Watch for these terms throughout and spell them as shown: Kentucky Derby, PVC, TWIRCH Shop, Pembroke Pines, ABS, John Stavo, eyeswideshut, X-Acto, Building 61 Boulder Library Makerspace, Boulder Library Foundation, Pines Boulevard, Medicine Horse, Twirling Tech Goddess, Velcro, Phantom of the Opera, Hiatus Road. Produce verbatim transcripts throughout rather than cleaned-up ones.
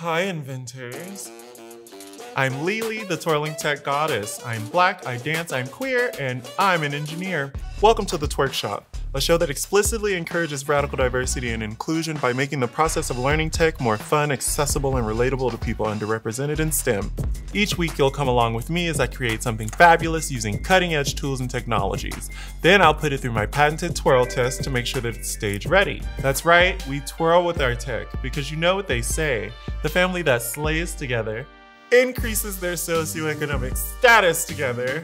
Hi, inventors. I'm Lili, the twirling tech goddess. I'm Black, I dance, I'm queer, and I'm an engineer. Welcome to the Twerk Shop, a show that explicitly encourages radical diversity and inclusion by making the process of learning tech more fun, accessible, and relatable to people underrepresented in STEM. Each week, you'll come along with me as I create something fabulous using cutting-edge tools and technologies. Then I'll put it through my patented twirl test to make sure that it's stage ready. That's right, we twirl with our tech, because you know what they say, the family that slays together increases their socioeconomic status together.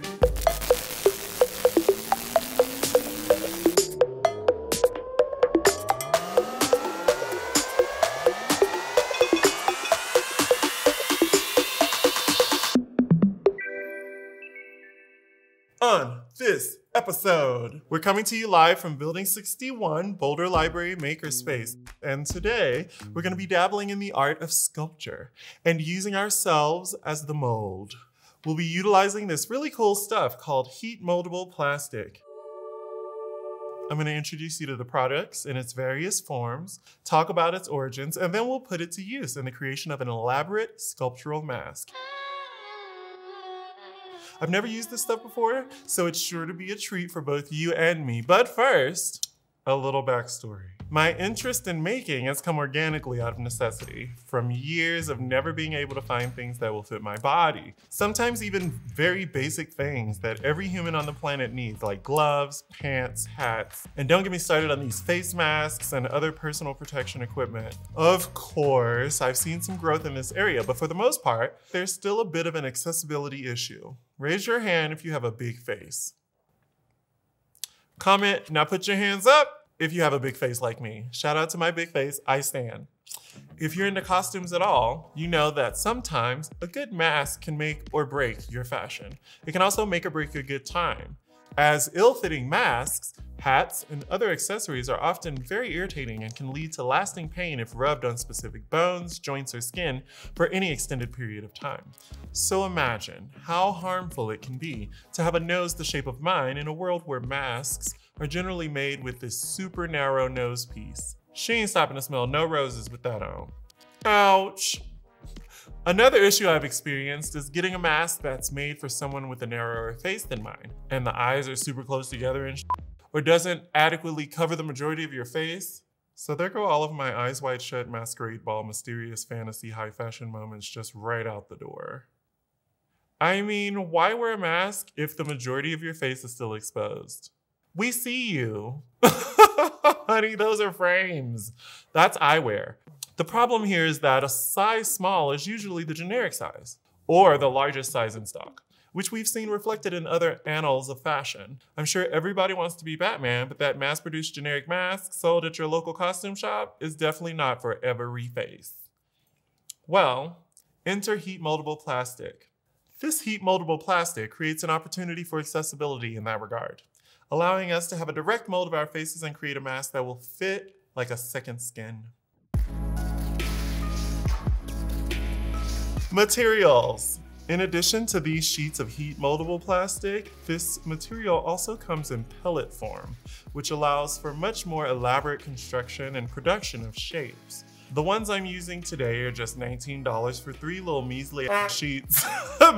On this episode, we're coming to you live from Building sixty-one Boulder Library Makerspace. And today, we're going to be dabbling in the art of sculpture and using ourselves as the mold. We'll be utilizing this really cool stuff called heat moldable plastic. I'm going to introduce you to the products in its various forms, talk about its origins, and then we'll put it to use in the creation of an elaborate sculptural mask. I've never used this stuff before, so it's sure to be a treat for both you and me. But first, a little backstory. My interest in making has come organically out of necessity, from years of never being able to find things that will fit my body. Sometimes even very basic things that every human on the planet needs, like gloves, pants, hats. And don't get me started on these face masks and other personal protection equipment. Of course, I've seen some growth in this area, but for the most part, there's still a bit of an accessibility issue. Raise your hand if you have a big face. Comment, now put your hands up if you have a big face like me. Shout out to my big face, I stan. If you're into costumes at all, you know that sometimes a good mask can make or break your fashion. It can also make or break your good time, as ill-fitting masks, hats, and other accessories are often very irritating and can lead to lasting pain if rubbed on specific bones, joints, or skin for any extended period of time. So imagine how harmful it can be to have a nose the shape of mine in a world where masks are generally made with this super narrow nose piece. She ain't stopping to smell no roses with that on. Ouch. Another issue I've experienced is getting a mask that's made for someone with a narrower face than mine, and the eyes are super close together and sh or doesn't adequately cover the majority of your face. So there go all of my Eyes Wide Shut masquerade ball mysterious fantasy high fashion moments just right out the door. I mean, why wear a mask if the majority of your face is still exposed? We see you. Honey, those are frames. That's eyewear. The problem here is that a size small is usually the generic size or the largest size in stock, which we've seen reflected in other annals of fashion. I'm sure everybody wants to be Batman, but that mass-produced generic mask sold at your local costume shop is definitely not for every face. Well, enter heat moldable plastic. This heat moldable plastic creates an opportunity for accessibility in that regard, allowing us to have a direct mold of our faces and create a mask that will fit like a second skin. Materials. In addition to these sheets of heat moldable plastic, this material also comes in pellet form, which allows for much more elaborate construction and production of shapes. The ones I'm using today are just nineteen dollars for three little measly ass sheets.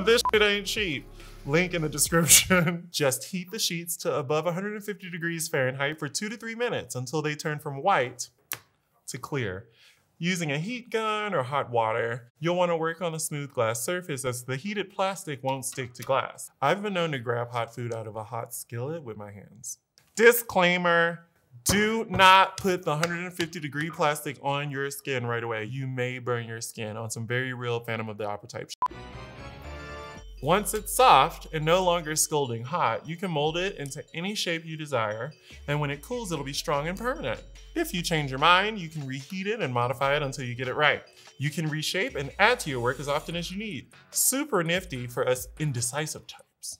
This shit ain't cheap. Link in the description. Just heat the sheets to above one hundred fifty degrees Fahrenheit for two to three minutes until they turn from white to clear. Using a heat gun or hot water, you'll want to work on a smooth glass surface as the heated plastic won't stick to glass. I've been known to grab hot food out of a hot skillet with my hands. Disclaimer, do not put the one hundred fifty degree plastic on your skin right away. You may burn your skin on some very real Phantom of the Opera type shit. Once it's soft and no longer scalding hot, you can mold it into any shape you desire, and when it cools, it'll be strong and permanent. If you change your mind, you can reheat it and modify it until you get it right. You can reshape and add to your work as often as you need. Super nifty for us indecisive types.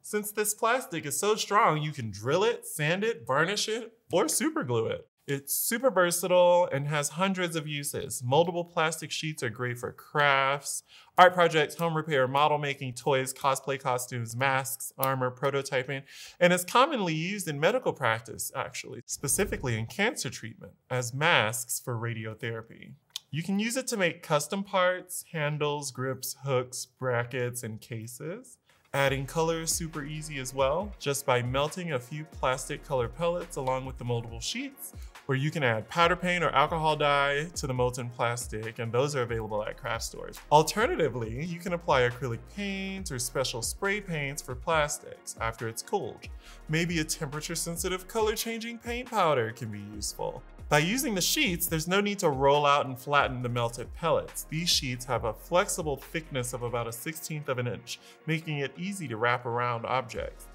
Since this plastic is so strong, you can drill it, sand it, varnish it, or super glue it. It's super versatile and has hundreds of uses. Moldable plastic sheets are great for crafts, art projects, home repair, model making, toys, cosplay costumes, masks, armor, prototyping, and is commonly used in medical practice, actually, specifically in cancer treatment as masks for radiotherapy. You can use it to make custom parts, handles, grips, hooks, brackets, and cases. Adding color is super easy as well, just by melting a few plastic color pellets along with the moldable sheets, where you can add powder paint or alcohol dye to the molten plastic, and those are available at craft stores. Alternatively, you can apply acrylic paint or special spray paints for plastics after it's cooled. Maybe a temperature-sensitive color-changing paint powder can be useful. By using the sheets, there's no need to roll out and flatten the melted pellets. These sheets have a flexible thickness of about a sixteenth of an inch, making it easy to wrap around objects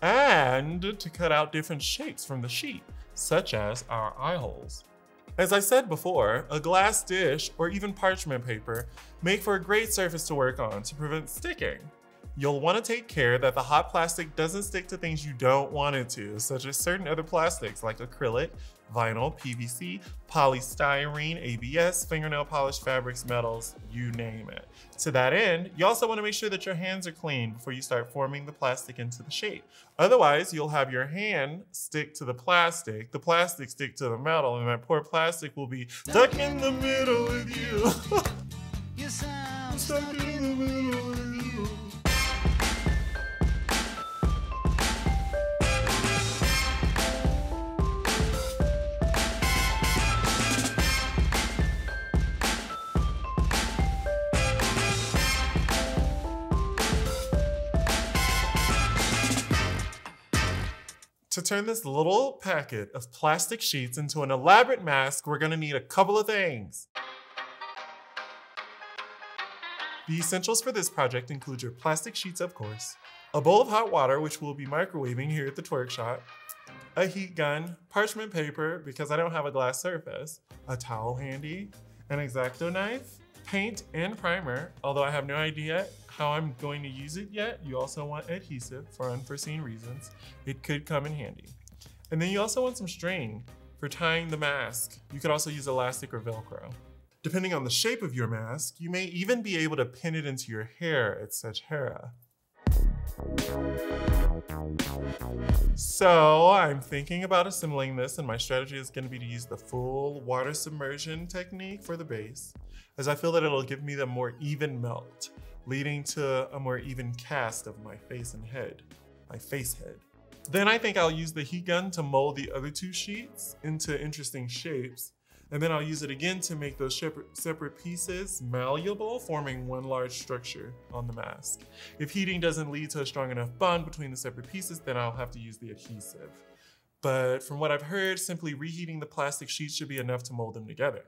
and to cut out different shapes from the sheet, such as our eye holes. As I said before, a glass dish or even parchment paper make for a great surface to work on to prevent sticking. You'll want to take care that the hot plastic doesn't stick to things you don't want it to, such as certain other plastics like acrylic, vinyl, P V C, polystyrene, A B S, fingernail polish, fabrics, metals, you name it. To that end, you also want to make sure that your hands are clean before you start forming the plastic into the shape. Otherwise, you'll have your hand stick to the plastic, the plastic stick to the metal, and that poor plastic will be stuck in the middle of you. You sound stuck in the middle of you. To turn this little packet of plastic sheets into an elaborate mask, we're gonna need a couple of things. The essentials for this project include your plastic sheets, of course, a bowl of hot water, which we'll be microwaving here at the Twerk Shop, a heat gun, parchment paper, because I don't have a glass surface, a towel handy, an X-Acto knife, paint and primer, although I have no idea how I'm going to use it yet. You also want adhesive for unforeseen reasons. It could come in handy. And then you also want some string for tying the mask. You could also use elastic or Velcro. Depending on the shape of your mask, you may even be able to pin it into your hair at Sechera. So I'm thinking about assembling this, and my strategy is going to be to use the full water submersion technique for the base, as I feel that it'll give me the more even melt, leading to a more even cast of my face and head, my face head. Then I think I'll use the heat gun to mold the other two sheets into interesting shapes. And then I'll use it again to make those separate pieces malleable, forming one large structure on the mask. If heating doesn't lead to a strong enough bond between the separate pieces, then I'll have to use the adhesive. But from what I've heard, simply reheating the plastic sheets should be enough to mold them together.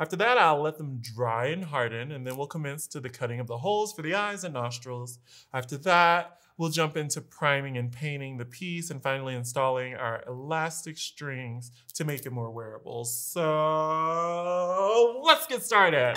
After that, I'll let them dry and harden, and then we'll commence to the cutting of the holes for the eyes and nostrils. After that, we'll jump into priming and painting the piece, and finally installing our elastic strings to make it more wearable. So let's get started.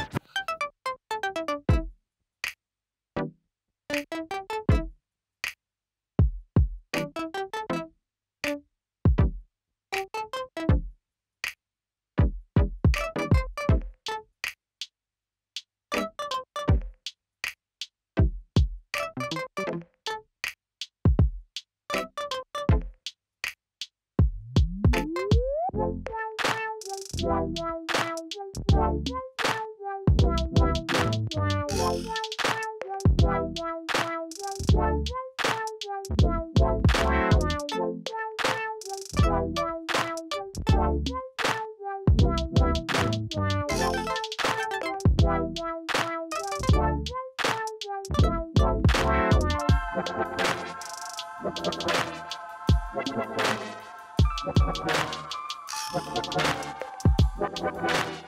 We'll be right back.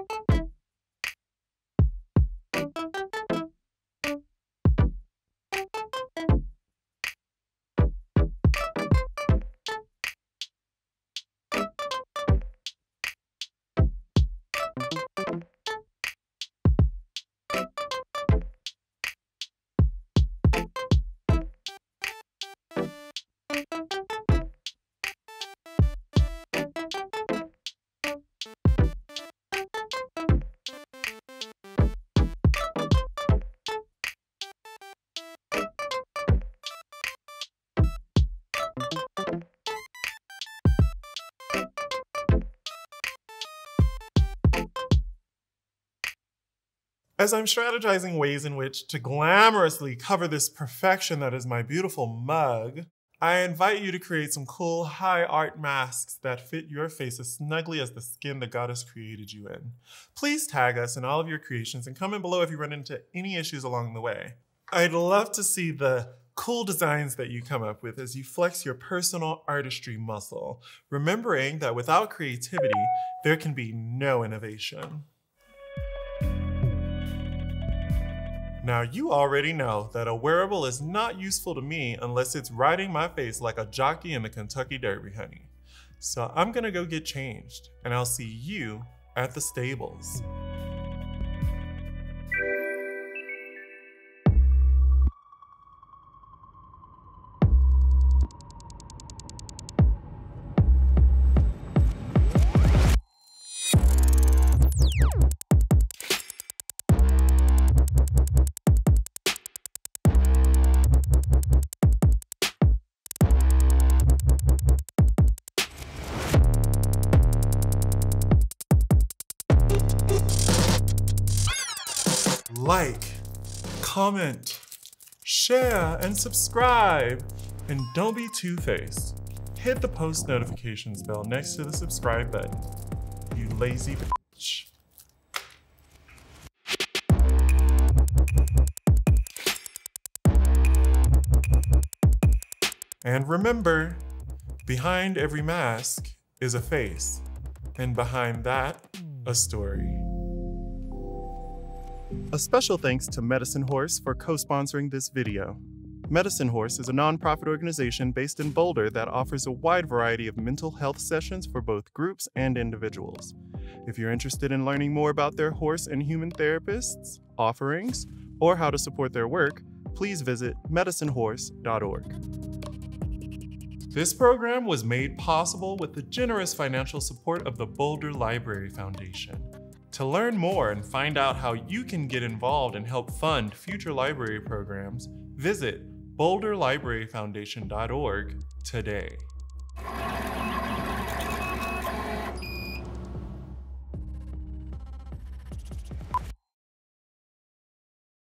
As I'm strategizing ways in which to glamorously cover this perfection that is my beautiful mug, I invite you to create some cool high art masks that fit your face as snugly as the skin the goddess created you in. Please tag us in all of your creations and comment below if you run into any issues along the way. I'd love to see the cool designs that you come up with as you flex your personal artistry muscle, remembering that without creativity, there can be no innovation. Now, you already know that a wearable is not useful to me unless it's riding my face like a jockey in the Kentucky Derby, honey. So I'm gonna go get changed, and I'll see you at the stables. Like, comment, share, and subscribe. And don't be two-faced. Hit the post notifications bell next to the subscribe button, you lazy bitch. And remember, behind every mask is a face, and behind that, a story. A special thanks to Medicine Horse for co-sponsoring this video. Medicine Horse is a nonprofit organization based in Boulder that offers a wide variety of mental health sessions for both groups and individuals. If you're interested in learning more about their horse and human therapists, offerings, or how to support their work, please visit medicine horse dot org. This program was made possible with the generous financial support of the Boulder Library Foundation. To learn more and find out how you can get involved and help fund future library programs, visit boulder library foundation dot org today.